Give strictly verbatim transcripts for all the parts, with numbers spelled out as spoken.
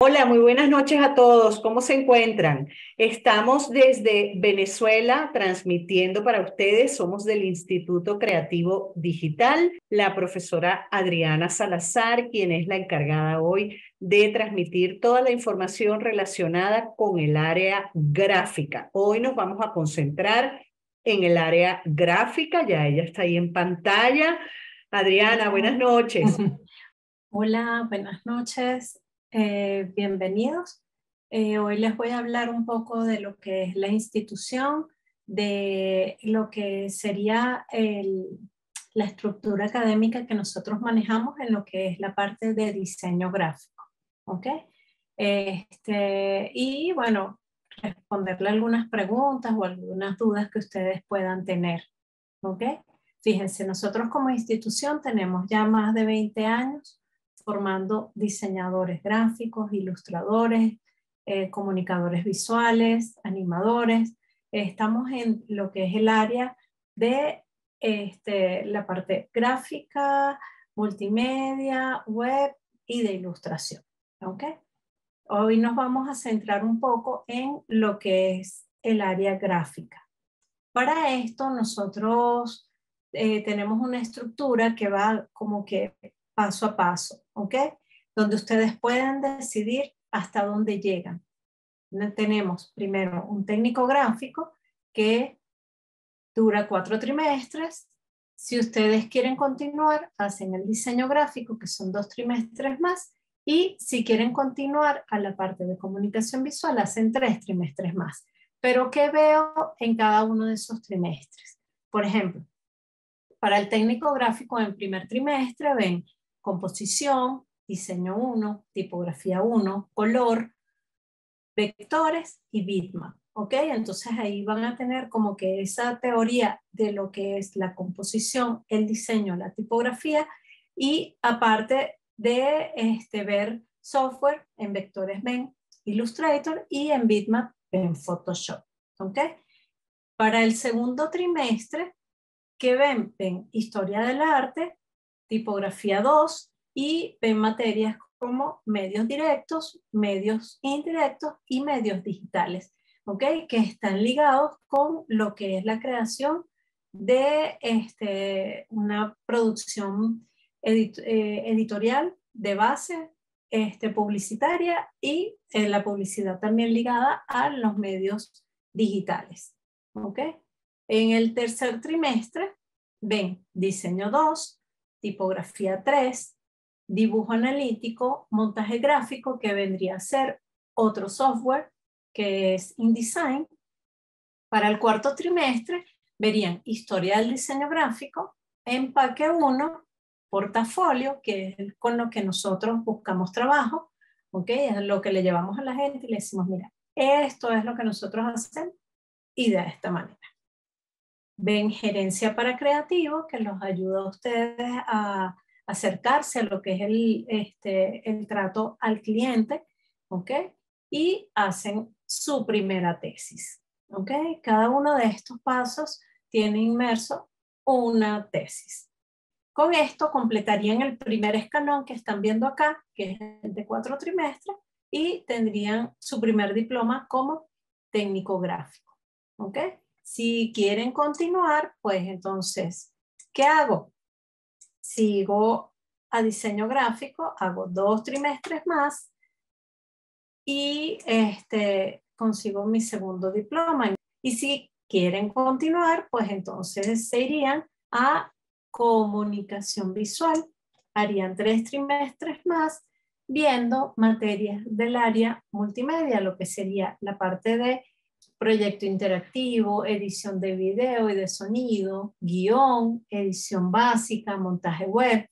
Hola, muy buenas noches a todos. ¿Cómo se encuentran? Estamos desde Venezuela transmitiendo para ustedes. Somos del Instituto Creativo Digital, la profesora Adriana Salazar, quien es la encargada hoy de transmitir toda la información relacionada con el área gráfica. Hoy nos vamos a concentrar en el área gráfica. Ya ella está ahí en pantalla. Adriana, buenas noches. Hola, buenas noches. Eh, bienvenidos. Eh, hoy les voy a hablar un poco de lo que es la institución, de lo que sería el, la estructura académica que nosotros manejamos en lo que es la parte de diseño gráfico, ¿ok? Este, y bueno, responderle algunas preguntas o algunas dudas que ustedes puedan tener, ¿ok? Fíjense, nosotros como institución tenemos ya más de veinte años formando diseñadores gráficos, ilustradores, eh, comunicadores visuales, animadores. Eh, estamos en lo que es el área de este, la parte gráfica, multimedia, web y de ilustración, ¿ok? Hoy nos vamos a centrar un poco en lo que es el área gráfica. Para esto nosotros eh, tenemos una estructura que va como que paso a paso, ¿ok? Donde ustedes pueden decidir hasta dónde llegan. Tenemos primero un técnico gráfico que dura cuatro trimestres. Si ustedes quieren continuar, hacen el diseño gráfico, que son dos trimestres más. Y si quieren continuar a la parte de comunicación visual, hacen tres trimestres más. Pero ¿qué veo en cada uno de esos trimestres? Por ejemplo, para el técnico gráfico en primer trimestre ven composición, diseño uno, tipografía uno, color, vectores y bitmap, ¿ok? Entonces ahí van a tener como que esa teoría de lo que es la composición, el diseño, la tipografía y aparte de este, ver software, en vectores ven Illustrator y en bitmap ven Photoshop, ¿ok? Para el segundo trimestre, ¿qué ven? Ven historia del arte, tipografía dos y ven materias como medios directos, medios indirectos y medios digitales, ¿ok? Que están ligados con lo que es la creación de este, una producción edit eh, editorial de base este, publicitaria y eh, la publicidad también ligada a los medios digitales, ¿ok? En el tercer trimestre ven diseño dos, tipografía tres, dibujo analítico, montaje gráfico, que vendría a ser otro software que es InDesign. Para el cuarto trimestre verían historia del diseño gráfico, empaque uno, portafolio, que es con lo que nosotros buscamos trabajo, ¿okay? Es lo que le llevamos a la gente y le decimos, mira, esto es lo que nosotros hacemos y de esta manera. Ven gerencia para creativos, que los ayuda a ustedes a acercarse a lo que es el, este, el trato al cliente, ¿ok? Y hacen su primera tesis, ¿ok? Cada uno de estos pasos tiene inmerso una tesis. Con esto completarían el primer escalón que están viendo acá, que es el de cuatro trimestres, y tendrían su primer diploma como técnico gráfico, ¿ok? Si quieren continuar, pues entonces, ¿qué hago? Sigo a diseño gráfico, hago dos trimestres más y este, consigo mi segundo diploma. Y si quieren continuar, pues entonces se irían a comunicación visual. Harían tres trimestres más viendo materias del área multimedia, lo que sería la parte de proyecto interactivo, edición de video y de sonido, guión, edición básica, montaje web.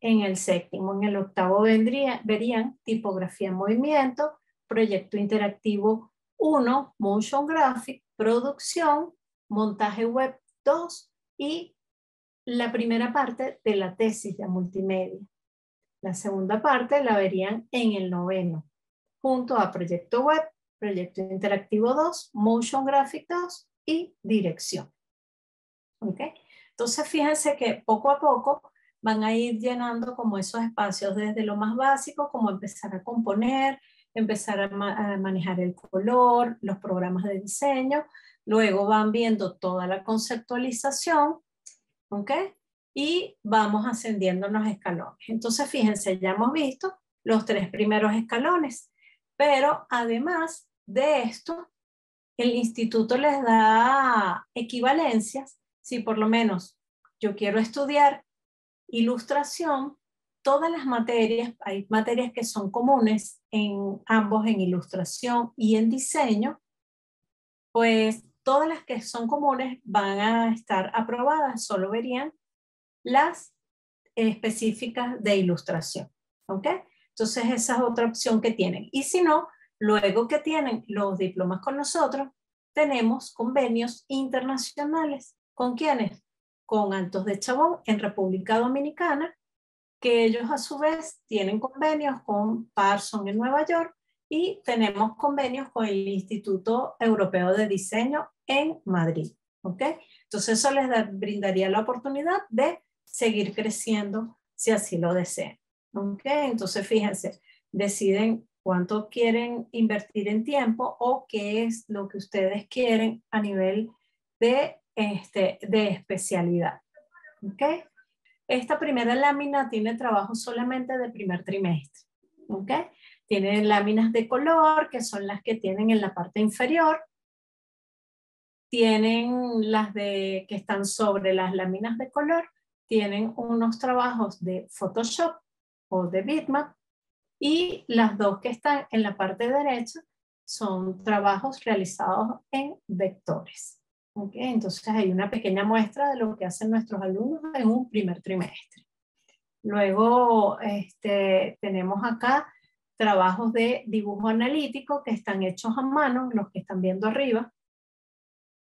En el séptimo, en el octavo vendría, verían tipografía en movimiento, proyecto interactivo uno, motion graphic, producción, montaje web dos y la primera parte de la tesis de multimedia. La segunda parte la verían en el noveno, junto a proyecto web, proyecto interactivo dos, motion graphic dos y dirección. ¿Ok? Entonces fíjense que poco a poco van a ir llenando como esos espacios desde lo más básico, como empezar a componer, empezar a, ma a manejar el color, los programas de diseño, luego van viendo toda la conceptualización, ¿ok? Y vamos ascendiendo los escalones. Entonces, fíjense, ya hemos visto los tres primeros escalones, pero además de esto, el instituto les da equivalencias. Si por lo menos yo quiero estudiar ilustración, todas las materias, hay materias que son comunes en ambos, en ilustración y en diseño, pues todas las que son comunes van a estar aprobadas, solo verían las específicas de ilustración, ¿ok? Entonces esa es otra opción que tienen. Y si no, luego que tienen los diplomas con nosotros, tenemos convenios internacionales. ¿Con quiénes? Con Altos de Chabón en República Dominicana, que ellos a su vez tienen convenios con Parsons en Nueva York y tenemos convenios con el Instituto Europeo de Diseño en Madrid, ¿ok? Entonces eso les da, brindaría la oportunidad de seguir creciendo si así lo desean, ¿ok? Entonces fíjense, deciden cuánto quieren invertir en tiempo o qué es lo que ustedes quieren a nivel de, este, de especialidad, ¿ok? Esta primera lámina tiene trabajo solamente de primer trimestre, ¿ok? Tiene láminas de color, que son las que tienen en la parte inferior. Tienen las de, que están sobre las láminas de color. Tienen unos trabajos de Photoshop o de bitmap. Y las dos que están en la parte derecha son trabajos realizados en vectores. Okay, entonces hay una pequeña muestra de lo que hacen nuestros alumnos en un primer trimestre. Luego este, tenemos acá trabajos de dibujo analítico que están hechos a mano, los que están viendo arriba,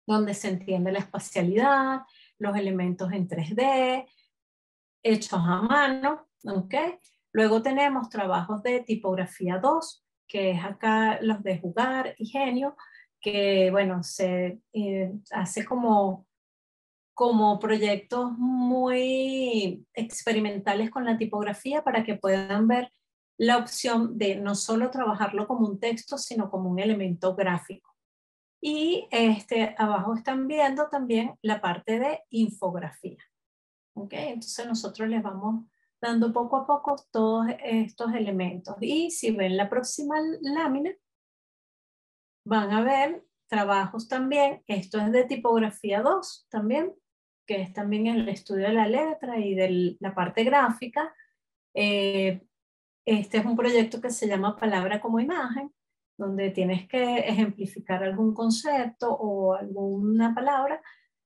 donde se entiende la espacialidad, los elementos en tres D, hechos a mano. Okay. Luego tenemos trabajos de tipografía dos, que es acá los de jugar y genio, que bueno, se eh, hace como, como proyectos muy experimentales con la tipografía para que puedan ver la opción de no solo trabajarlo como un texto, sino como un elemento gráfico. Y este, abajo están viendo también la parte de infografía. ¿Okay? Entonces nosotros les vamos dando poco a poco todos estos elementos. Y si ven la próxima lámina, van a ver trabajos también, esto es de tipografía dos también, que es también el estudio de la letra y de la parte gráfica. Eh, este es un proyecto que se llama Palabra como Imagen, donde tienes que ejemplificar algún concepto o alguna palabra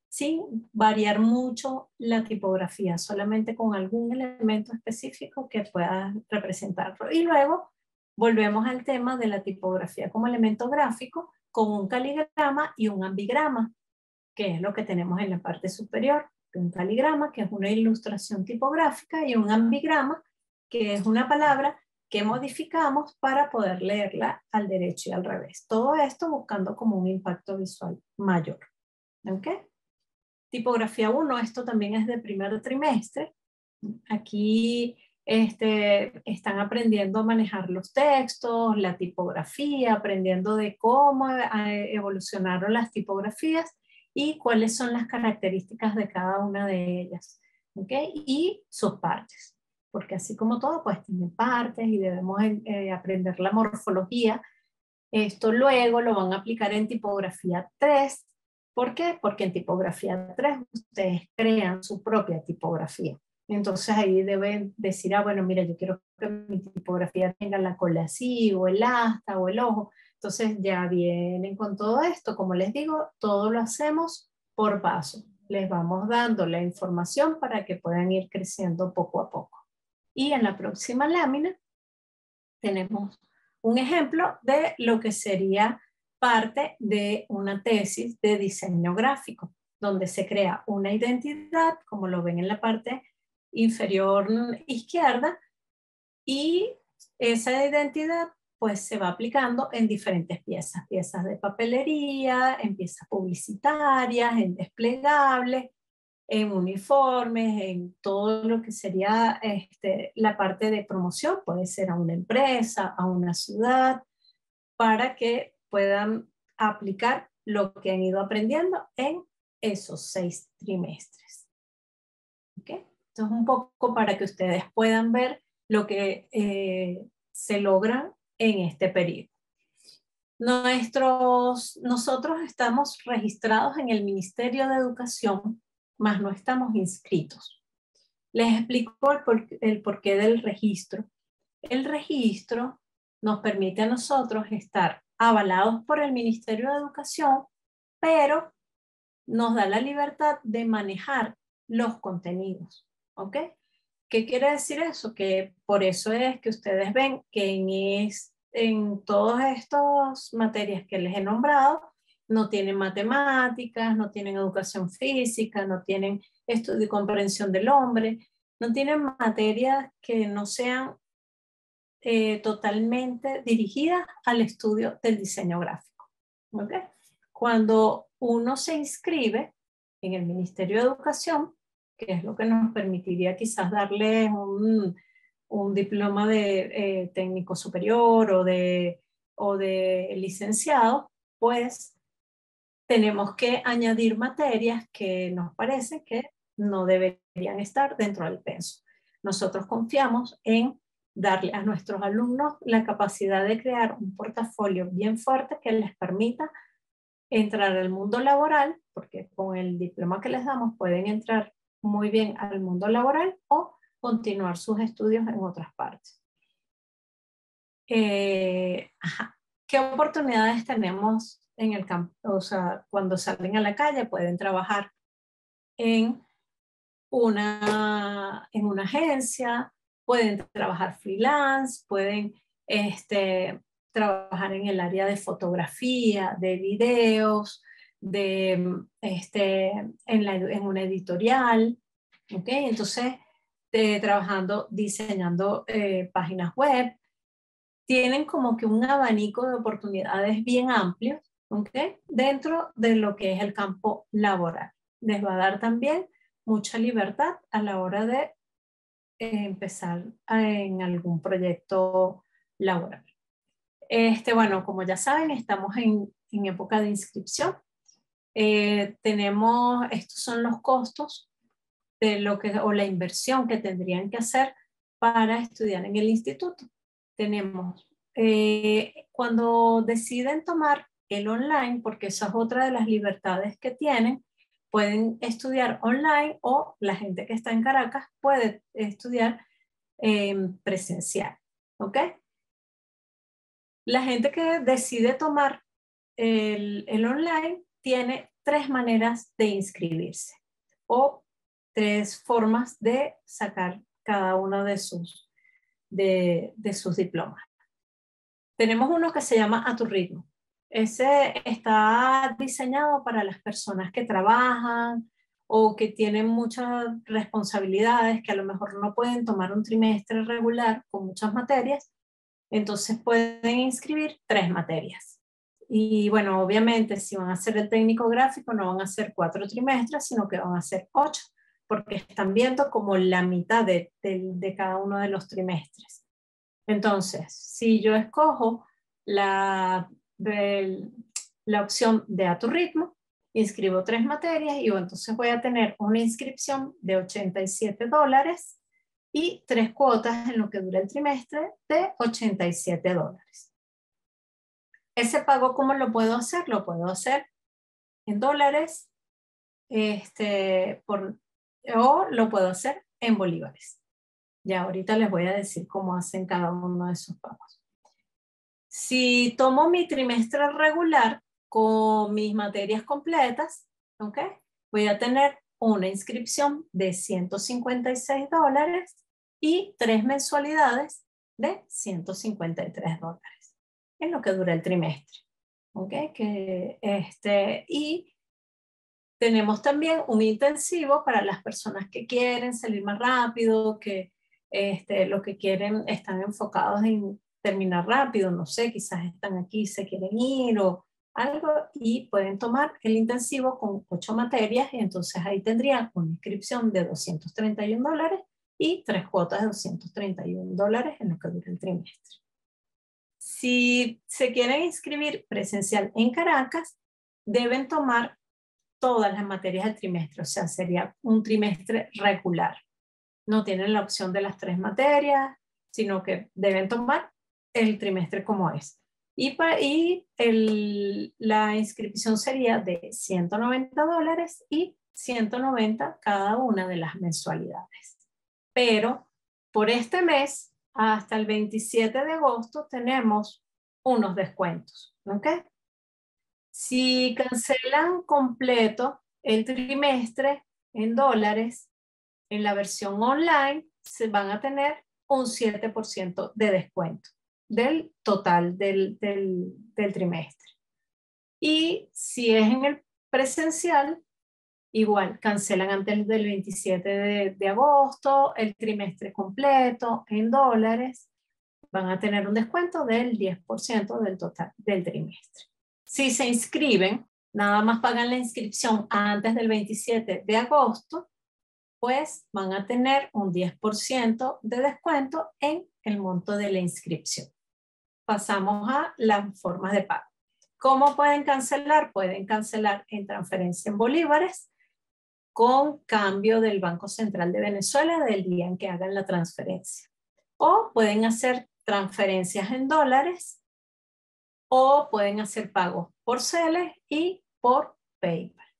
sin variar mucho la tipografía, solamente con algún elemento específico que puedas representarlo. Y luego volvemos al tema de la tipografía como elemento gráfico con un caligrama y un ambigrama, que es lo que tenemos en la parte superior. Un caligrama que es una ilustración tipográfica y un ambigrama que es una palabra que modificamos para poder leerla al derecho y al revés. Todo esto buscando como un impacto visual mayor. ¿Ok? Tipografía uno, esto también es de primer trimestre. Aquí Este, están aprendiendo a manejar los textos, la tipografía, aprendiendo de cómo evolucionaron las tipografías y cuáles son las características de cada una de ellas, ¿okay? Y sus partes, porque así como todo, pues tiene partes y debemos eh, aprender la morfología. Esto luego lo van a aplicar en tipografía tres. ¿Por qué? Porque en tipografía tres ustedes crean su propia tipografía. Entonces ahí deben decir, ah, bueno, mira, yo quiero que mi tipografía tenga la cola así, o el asta, o el ojo. Entonces ya vienen con todo esto. Como les digo, todo lo hacemos por paso. Les vamos dando la información para que puedan ir creciendo poco a poco. Y en la próxima lámina tenemos un ejemplo de lo que sería parte de una tesis de diseño gráfico, donde se crea una identidad, como lo ven en la parte inferior izquierda, y esa identidad pues se va aplicando en diferentes piezas, piezas de papelería, en piezas publicitarias, en desplegables, en uniformes, en todo lo que sería este, la parte de promoción, puede ser a una empresa, a una ciudad, para que puedan aplicar lo que han ido aprendiendo en esos seis trimestres. ¿Okay? Esto es un poco para que ustedes puedan ver lo que eh, se logra en este periodo. Nuestros, nosotros estamos registrados en el Ministerio de Educación, mas no estamos inscritos. Les explico el, por, el porqué del registro. El registro nos permite a nosotros estar avalados por el Ministerio de Educación, pero nos da la libertad de manejar los contenidos. ¿Ok? ¿Qué quiere decir eso? Que por eso es que ustedes ven que en, es, en todas estas materias que les he nombrado, no tienen matemáticas, no tienen educación física, no tienen estudio y comprensión del hombre, no tienen materias que no sean eh, totalmente dirigidas al estudio del diseño gráfico. ¿Okay? Cuando uno se inscribe en el Ministerio de Educación, que es lo que nos permitiría quizás darles un, un diploma de eh, técnico superior o de, o de licenciado, pues tenemos que añadir materias que nos parece que no deberían estar dentro del penso. Nosotros confiamos en darle a nuestros alumnos la capacidad de crear un portafolio bien fuerte que les permita entrar al mundo laboral, porque con el diploma que les damos pueden entrar muy bien al mundo laboral o continuar sus estudios en otras partes. Eh, ajá. ¿Qué oportunidades tenemos en el campo? O sea, cuando salen a la calle pueden trabajar en una, en una agencia, pueden trabajar freelance, pueden este, trabajar en el área de fotografía, de videos, de, este, en, la, en una editorial, ¿ok? Entonces, de, trabajando, diseñando eh, páginas web, tienen como que un abanico de oportunidades bien amplio, ¿ok? Dentro de lo que es el campo laboral. Les va a dar también mucha libertad a la hora de eh, empezar en algún proyecto laboral. Este, bueno, como ya saben, estamos en, en época de inscripción. Eh, tenemos, estos son los costos de lo que, o la inversión que tendrían que hacer para estudiar en el instituto. Tenemos, eh, cuando deciden tomar el online, porque esa es otra de las libertades que tienen, pueden estudiar online o la gente que está en Caracas puede estudiar eh, presencial. ¿Ok? La gente que decide tomar el, el online tiene tres maneras de inscribirse o tres formas de sacar cada uno de sus, de, de sus diplomas. Tenemos uno que se llama A Tu Ritmo. Ese está diseñado para las personas que trabajan o que tienen muchas responsabilidades, que a lo mejor no pueden tomar un trimestre regular con muchas materias. Entonces pueden inscribir tres materias. Y bueno, obviamente si van a hacer el técnico gráfico no van a hacer cuatro trimestres, sino que van a hacer ocho, porque están viendo como la mitad de, de, de cada uno de los trimestres. Entonces, si yo escojo la, el, la opción de A Tu Ritmo, inscribo tres materias y entonces voy a tener una inscripción de ochenta y siete dólares y tres cuotas en lo que dura el trimestre de ochenta y siete dólares. Ese pago, ¿cómo lo puedo hacer? Lo puedo hacer en dólares este, por, o lo puedo hacer en bolívares. Ya ahorita les voy a decir cómo hacen cada uno de esos pagos. Si tomo mi trimestre regular con mis materias completas, ¿okay? Voy a tener una inscripción de ciento cincuenta y seis dólares y tres mensualidades de ciento cincuenta y tres dólares en lo que dura el trimestre. ¿Okay? Que este, y tenemos también un intensivo para las personas que quieren salir más rápido, que este, los que quieren están enfocados en terminar rápido, no sé, quizás están aquí, se quieren ir o algo, y pueden tomar el intensivo con ocho materias y entonces ahí tendrían una inscripción de doscientos treinta y un dólares y tres cuotas de doscientos treinta y un dólares en lo que dura el trimestre. Si se quieren inscribir presencial en Caracas, deben tomar todas las materias del trimestre, o sea, sería un trimestre regular. No tienen la opción de las tres materias, sino que deben tomar el trimestre como es. Y, para, y el, la inscripción sería de ciento noventa dólares y ciento noventa cada una de las mensualidades. Pero por este mes, hasta el veintisiete de agosto, tenemos unos descuentos. ¿Ok? Si cancelan completo el trimestre en dólares, en la versión online se van a tener un siete por ciento de descuento del total del, del, del trimestre. Y si es en el presencial, igual, cancelan antes del veintisiete de agosto, el trimestre completo en dólares, van a tener un descuento del diez por ciento del total del trimestre. Si se inscriben, nada más pagan la inscripción antes del veintisiete de agosto, pues van a tener un diez por ciento de descuento en el monto de la inscripción. Pasamos a las formas de pago. ¿Cómo pueden cancelar? Pueden cancelar en transferencia en bolívares, con cambio del Banco Central de Venezuela del día en que hagan la transferencia. O pueden hacer transferencias en dólares, o pueden hacer pagos por Zelle y por Paypal.